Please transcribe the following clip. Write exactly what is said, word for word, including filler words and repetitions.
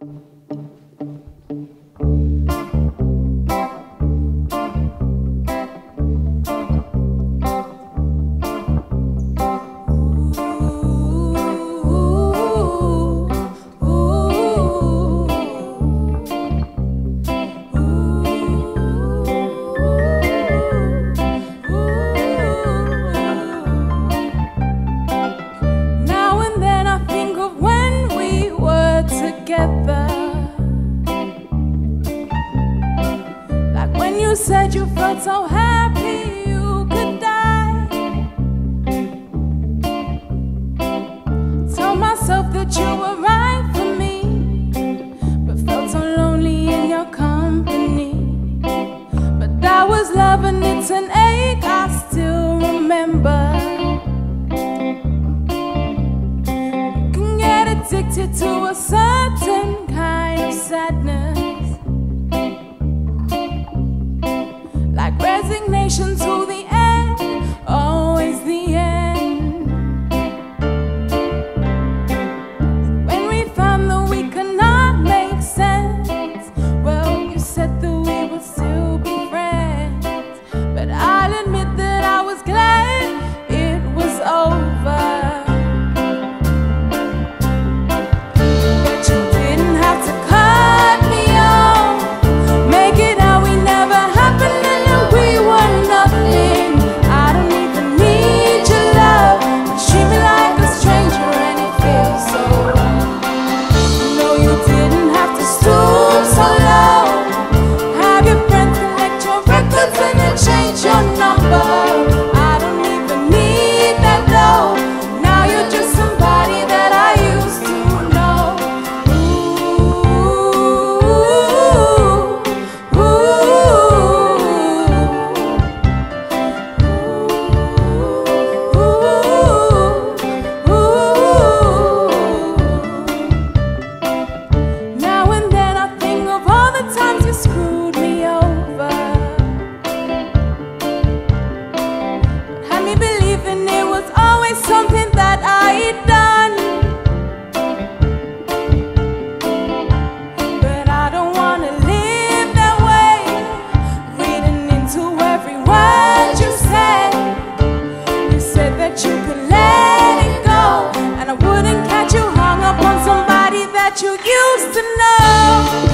Like when you said you felt so happy you could die. Told myself that you were right for me, but felt so lonely in your company. But that was love and it's an ache I still remember. You can get addicted to a certain kind of sadness, like resignation to the end, always the end. When we found that we could not make sense, well, you said that we would still be friends. But I'll admit that I was glad it was over. Something that I done, but I don't want to live that way. Reading into every word you said, you said that you could let it go, and I wouldn't catch you hung up on somebody that you used to know.